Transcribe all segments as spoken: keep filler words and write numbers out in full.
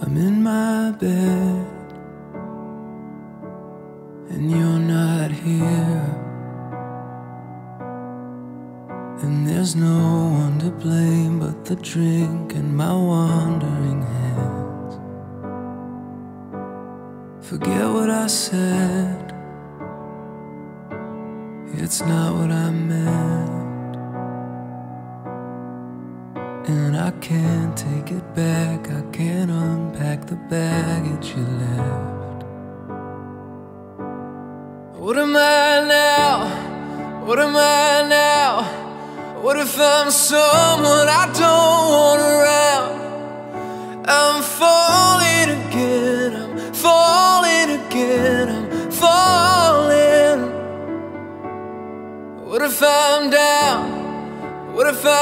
I'm in my bed and you're not here, and there's no one to blame but the drink and my wandering hands. Forget what I said, it's not what I meant, and I can't take it back. I can't unpack the baggage you left. What am I now? What am I now? What if I'm someone I don't want around? I'm falling again, I'm falling again, I'm falling. What if I'm down? What if I'm out?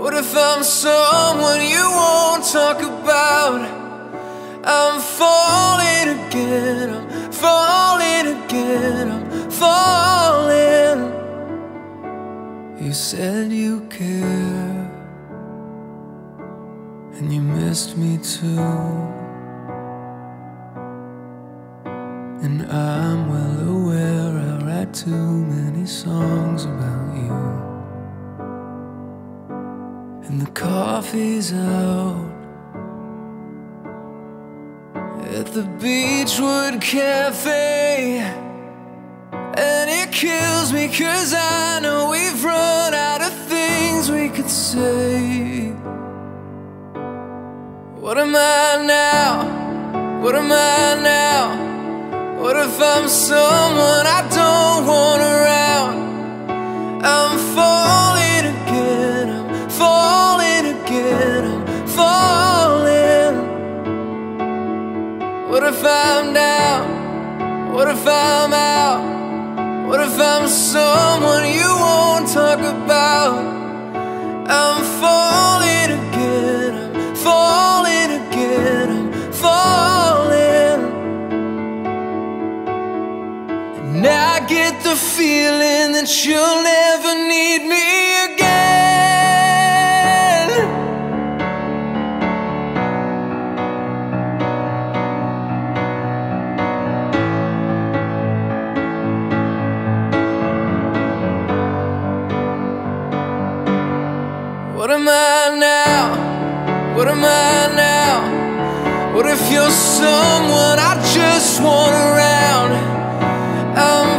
What if I'm someone you won't talk about? I'm falling again, I'm falling again, I'm falling. You said you care, and you missed me too, and I'm well aware I write too many songs about you. And the coffee's out at the Beachwood Cafe, and it kills me 'cause I know we've run out of things we could say. What am I now? What am I now? What if I'm someone I don't want around? I'm falling again, I'm falling again, I'm falling. What if I'm down? What if I'm out? What if I'm someone you won't talk about? I'm falling again, I'm falling again, I'm falling. Now I get the feeling that you'll never need me again. What am I now? What am I now? What if you're someone I just want around? I'm